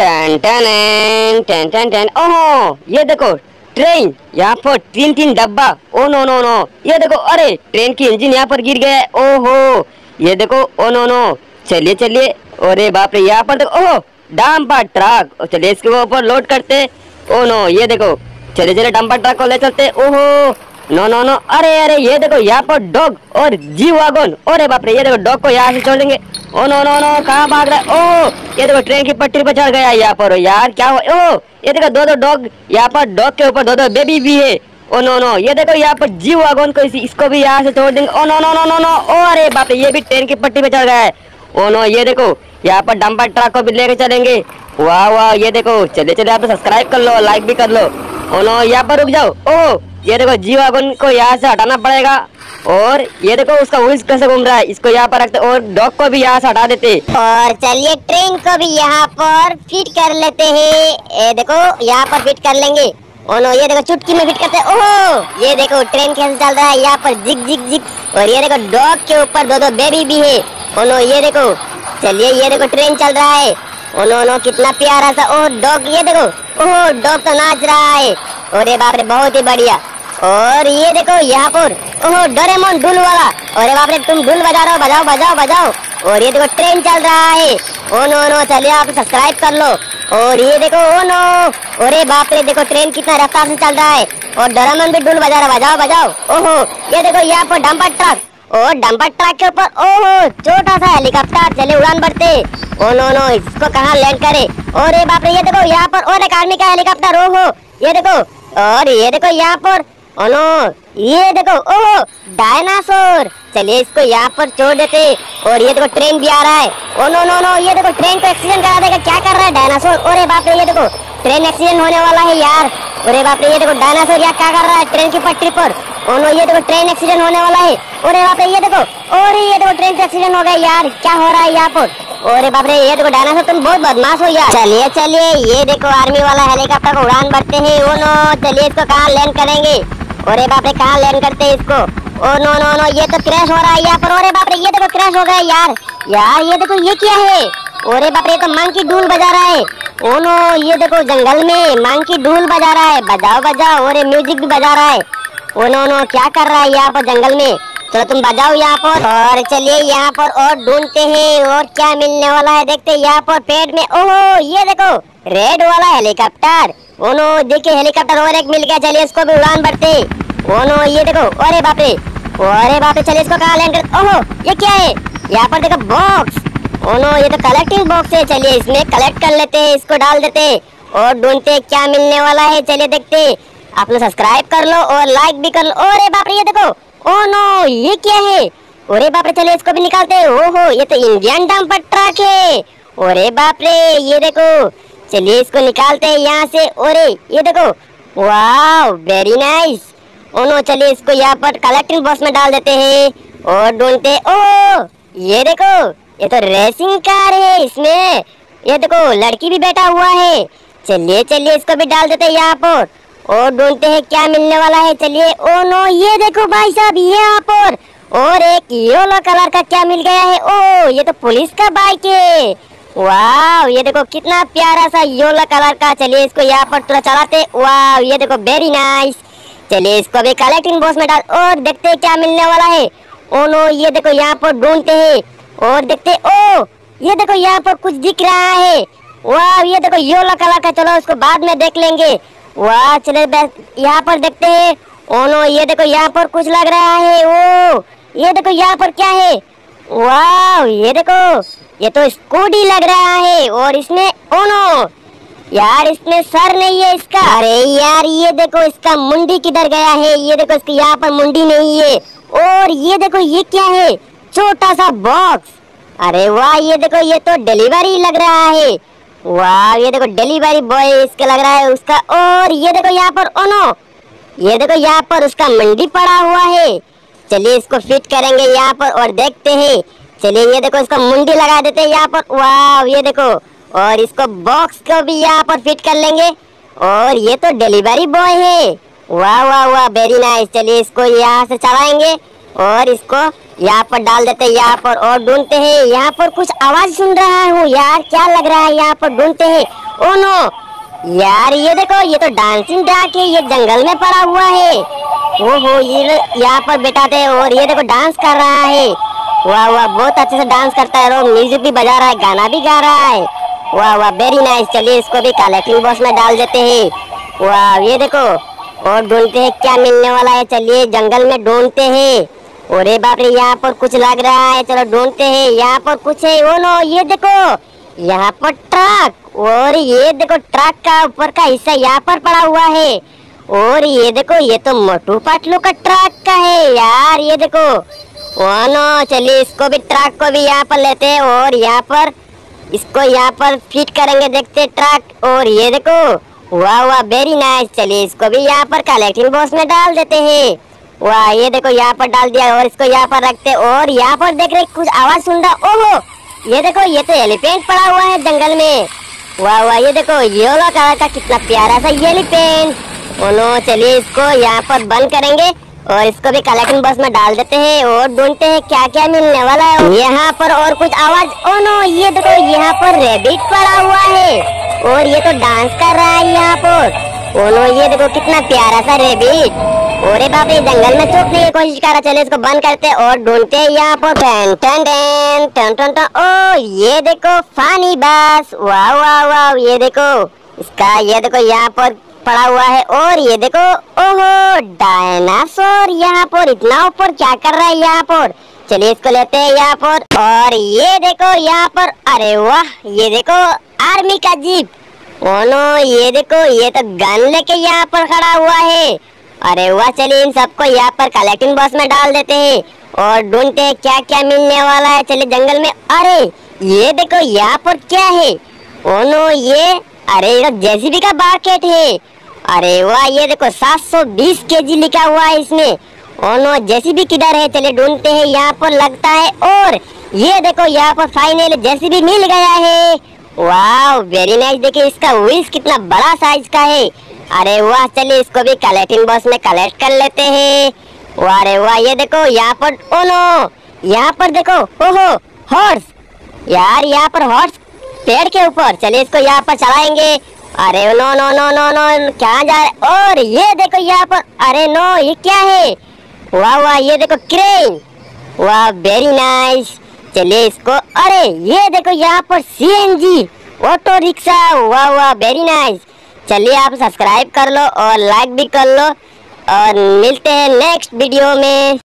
Ton टन टन टन टन। ओहो ये देखो ट्रेन, यहाँ पर तीन तीन डब्बा। ओ नो नो नो, ये देखो, अरे ट्रेन की इंजन यहाँ पर गिर गया है। ओहो ये देखो, ओ नो नो, चलिए चलिए। अरे बाप रे, यहाँ पर देखो, ओहो डंपर ट्रक, चलिए इसके ऊपर लोड करते। ओ नो, ये देखो, चलिए चलिए डंपर ट्रक को ले चलते। ओहो नो नो नो, अरे अरे, ये देखो यहाँ पर डॉग और जी वागन। अरे बाप रे, ये देखो डॉग को यहाँ से छोड़ेंगे। ओ नो नो नो, कहाँ भाग रहा है? ओ ये देखो ट्रेन की पटरी पर चढ़ गया यहाँ पर। यार क्या हो, ओ ये देखो दो दो डॉग, यहाँ पर डॉग के ऊपर दो दो बेबी भी है। ओ नो नो, ये देखो यहाँ पर जी वागन को इसको भी यहाँ से छोड़ देंगे। Oh no no no no no, ओ अरे बाप रे, ये भी ट्रेन की पटरी पर चढ़ गया है। ओ नो, ये देखो यहाँ पर डंपर ट्रक को भी लेके चलेंगे। वाह वाह, ये देखो, चले चले, आप सब्सक्राइब कर लो, लाइक भी कर लो। ओ नो, यहाँ पर रुक जाओ। ओ ये देखो जी वागन को यहाँ से हटाना पड़ेगा। और ये देखो उसका व्हील्स कैसे घूम रहा है, इसको यहाँ पर रखते और डॉग को भी यहाँ से हटा देते। और चलिए ट्रेन को भी यहाँ पर फिट कर लेते हैं। ये देखो यहाँ पर फिट कर लेंगे। ओ नो, ये देखो चुटकी में फिट करते। ओहो ये देखो ट्रेन कैसे चल रहा है, यहाँ पर जिग जिग जिग। और ये देखो डॉग के ऊपर दो दो बेबी भी है। ओ नो, ये देखो, चलिए, ये देखो ट्रेन चल रहा है। ओ नो नो, कितना प्यारा सा। ओ डॉग, ये देखो, ओह डॉग तो नाच रहा है। अरे बाप रे, बहुत ही बढ़िया। और ये देखो यहाँ पर, ओहो डोरेमोन ढोल वाला। अरे बाप रे, तुम ढोल बजा रहे हो, बजाओ बजाओ बजाओ। और ये देखो ट्रेन चल रहा है। ओ नो नो, चलिए आप सब्सक्राइब कर लो। और ये देखो, ओ नो, अरे बाप रे, देखो ट्रेन कितना रफ्तार से चल रहा है। और डोरेमोन भी ढोल बजा रहा है, बजाओ बजाओ। ओहो ये देखो यहाँ पर डंपर ट्रक, और डंपर ट्रक के ऊपर ओहो छोटा सा हेलीकॉप्टर, चले उड़ान भरते। ओ नो नो, इसको कहाँ लैंड करे? अरे बाप रे, ये देखो यहाँ पर, और एक आर्मी का हेलीकॉप्टर। ओहो ये देखो, और ये देखो यहाँ पर, ओ नो, ये देखो, ओह डायनासोर, चलिए इसको यहाँ पर छोड़ देते। और ये देखो ट्रेन भी आ रहा है। ओ नो नो नो, ये देखो ट्रेन को एक्सीडेंट करा देगा। क्या कर रहा है डायनासोर? अरे बाप रे, ये देखो ट्रेन एक्सीडेंट होने वाला है यार। अरे बाप रे, ये देखो डायनासोर यहाँ क्या कर रहा है ट्रेन की पटरी पर। ओ नो, ये देखो ट्रेन एक्सीडेंट होने वाला है। अरे बाप रे, ये देखो, और ये देखो ट्रेन से एक्सीडेंट हो गया यार। क्या हो रहा है यहाँ पर? अरे बाप रे, ये देखो डायनासोर, तुम बहुत बदमाश हो यार। चलिए चलिए, ये देखो आर्मी वाला हेलीकॉप्टर को उड़ान भरते हैं। ओ नो, चलिए इसको कहाँ लैंड करेंगे? अरे बाप रे, कहाँ लैंड करते हैं इसको? ओ नो नो नो, ये तो क्रैश हो रहा है यहाँ पर। अरे बाप रे, ये देखो क्रैश हो गया यार। यार ये देखो, ये क्या है? अरे बाप रे, तो मंकी ढोल बजा रहा है। ओ नो, ये देखो जंगल में मंकी ढोल बजा रहा है, बजाओ बजाओ। अरे म्यूजिक भी बजा रहा है। ओ नो नो, क्या कर रहा है यहाँ पर जंगल में? चलो तुम बजाओ यहाँ पर। और चलिए यहाँ पर और ढूंढते हैं, और क्या मिलने वाला है देखते हैं यहाँ पर पेड़ में। ओहो ये देखो रेड वाला हेलीकॉप्टर। ओ नो, देखिए हेलीकॉप्टर और एक मिल गया, चलिए इसको भी उड़ान भरते। ओ नो, ये देखो, अरे बाप रे, अरे बाप रे, चलिए इसको कहाँ लैंड कर? ओहो ये क्या है यहाँ पर? देखो बॉक्स। ओ नो, ये तो कलेक्टिंग बॉक्स है, चलिए इसमें कलेक्ट कर लेते हैं, इसको डाल देते और ढूंढते क्या मिलने वाला है, चलिए देखते। आप लोग सब्सक्राइब कर लो और लाइक भी कर लो। अरे बाप रे, ये देखो, ओ नो, ये क्या है? अरे बाप रे, चलो इसको भी निकालते। ओहो ये तो इंडियन डंपर ट्रक है। अरे बाप रे, ये देखो, चलिए इसको निकालते हैं यहाँ से। अरे ये देखो, वाह वेरी नाइस। ओ नो, चलिए इसको यहाँ पर कलेक्टिंग बॉक्स में डाल देते हैं और ढूंढते। ओह ये देखो, ये तो रेसिंग कार है, इसमें ये देखो लड़की भी बैठा हुआ है। चलिए चलिए, इसको भी डाल देते हैं यहाँ पर और ढूंढते हैं क्या मिलने वाला है, चलिए। ओ नो, ये देखो भाई साहब, ये यहाँ पर और एक येलो कलर का क्या मिल गया है? ओ ये तो पुलिस का बाइक है। वाह, ये देखो कितना प्यारा सा येलो कलर का। चलिए इसको यहाँ पर थोड़ा चलाते। वाह, ये देखो वेरी नाइस। चलिए इसको अभी कलेक्टिंग बॉक्स में डाल और देखते हैं क्या मिलने वाला है। ओ नो, ये देखो यहाँ पर ढूंढते है और देखते। ओ ये देखो यहाँ पर कुछ दिख रहा है। वाह, ये देखो येलो कलर का, चलो उसको बाद में देख लेंगे। वाह, चले यहाँ पर देखते हैं। ओ नो, ये देखो यहाँ पर कुछ लग रहा है। ओ ये देखो यहाँ पर क्या है? वाह, ये देखो, ये तो स्कूटी लग रहा है। और इसमें, ओ नो यार, इसमें सर नहीं है इसका। अरे यार, ये देखो इसका मुंडी किधर गया है? ये देखो इसकी यहाँ पर मुंडी नहीं है। और ये देखो, ये क्या है? छोटा सा बॉक्स। अरे वाह, ये देखो, ये तो डिलीवरी लग रहा है। वाह, ये देखो डिलीवरी बॉय इसके लग रहा है उसका। और ये देखो यहाँ पर, ओ नो, ये देखो यहाँ पर उसका मंडी पड़ा हुआ है। चलिए इसको फिट करेंगे यहाँ पर और देखते हैं। चलिए, ये देखो इसका मुंडी लगा देते हैं यहाँ पर। वाह, ये देखो, और इसको बॉक्स को भी यहाँ पर फिट कर लेंगे। और ये तो डिलीवरी बॉय है। वाह वाह वाह, वेरी नाइस। चलिए इसको यहाँ से चलाएंगे और इसको यहाँ पर डाल देते हैं यहाँ पर और ढूंढते हैं। यहाँ पर कुछ आवाज सुन रहा हूँ यार, क्या लग रहा है यहाँ पर ढूंढते हैं। ओ नो यार, ये देखो ये तो डांसिंग ड्रैग है, ये जंगल में पड़ा हुआ है। ओहो, ये यहाँ पर बैठाते हैं और ये देखो डांस कर रहा है। वाह वाह, बहुत अच्छे से डांस करता है और म्यूजिक भी बजा रहा है, गाना भी गा रहा है। वाह वाह, वेरी नाइस। चलिए इसको भी कलेक्टिंग बॉक्स में डाल देते हैं। वाह, ये देखो और ढूंढते हैं क्या मिलने वाला है। चलिए जंगल में ढूंढते हैं। अरे बाप रे, यहाँ पर कुछ लग रहा है, चलो ढूंढते हैं। यहाँ पर कुछ है, ओ नो ये देखो यहाँ पर ट्रक, और ये देखो ट्रक का ऊपर का हिस्सा यहाँ पर पड़ा हुआ है। और ये देखो ये तो मोटू पतलू का ट्रक का है यार, ये देखो। ओ नो, चलिए इसको भी, ट्रक को भी यहाँ पर लेते हैं और यहाँ पर इसको यहाँ पर फिट करेंगे, देखते ट्रक। और ये देखो, वाह वाह, वेरी नाइस। चलिए इसको भी यहाँ पर कलेक्टिंग बॉक्स में डाल देते हैं। वाह, ये देखो यहाँ पर डाल दिया और इसको यहाँ पर रखते और यहाँ पर देख रहे कुछ आवाज सुन रहा। ओहो, ये देखो ये तो एलिफेंट पड़ा हुआ है जंगल में। वाह वाह, ये देखो येलो कलर का कितना प्यारा सा एलिफेंट। ओनो, चलिए इसको यहाँ पर बंद करेंगे और इसको भी कलेक्टिंग बॉक्स में डाल देते हैं और ढूंढते हैं क्या क्या मिलने वाला है यहाँ पर। और कुछ आवाज, ओनो ये देखो यहाँ पर रेबिट पड़ा हुआ है और ये तो डांस कर रहा है यहाँ पर। ओनो, ये देखो कितना प्यारा सा रेबिट। अरे बाप रे, जंगल में छुपने की कोशिश कर रहा। चले इसको बंद करते और ढूंढते हैं यहाँ पर। टन टन टन टन टन टन। ओ, ये देखो फानी बस। वाह वाह वाह, ये देखो इसका, ये देखो यहाँ पर पड़ा हुआ है। और ये देखो, ओहो डायनासोर यहाँ पर इतना ऊपर क्या कर रहा है यहाँ पर। चलिए इसको लेते हैं यहाँ पर। और ये देखो यहाँ पर, अरे वाह, ये देखो आर्मी का जीप। ओनो, ये देखो ये तो गन लेके यहाँ पर खड़ा हुआ है। अरे वाह, चलिए इन सबको यहाँ पर कलेक्टिंग बॉक्स में डाल देते हैं और ढूंढते हैं क्या क्या मिलने वाला है। चलिए जंगल में, अरे ये देखो यहाँ पर क्या है। ओनो, ये, अरे ये तो जेसीबी का बाकेट है। अरे वाह, ये देखो 720 केजी लिखा हुआ है इसमें। ओनो, जेसीबी किधर है, चले ढूंढते हैं यहाँ पर, लगता है। और ये देखो यहाँ पर फाइनली जेसीबी मिल गया है। वाह, वेरी नाइस। देखिए इसका व्हील्स कितना बड़ा साइज का है। अरे वाह, चलिए इसको भी कलेक्टिंग बॉक्स में कलेक्ट कर लेते हैं। वाह, अरे वाह, ये देखो यहाँ पर, ओनो यहाँ पर देखो, ओहो हॉर्स यार, यहाँ पर हॉर्स पेड़ के ऊपर। चलिए इसको यहाँ पर चलाएंगे। अरे no no no no no, क्या जा रहा है। और ये देखो यहाँ पर, अरे नो ये क्या है। वाह वाह, ये देखो क्रेन। वाह, वेरी नाइस। चलिए इसको, अरे ये देखो यहाँ पर सीएनजी ऑटो रिक्शा। वाह वाह, वेरी नाइस। चलिए आप सब्सक्राइब कर लो और लाइक भी कर लो और मिलते हैं नेक्स्ट वीडियो में।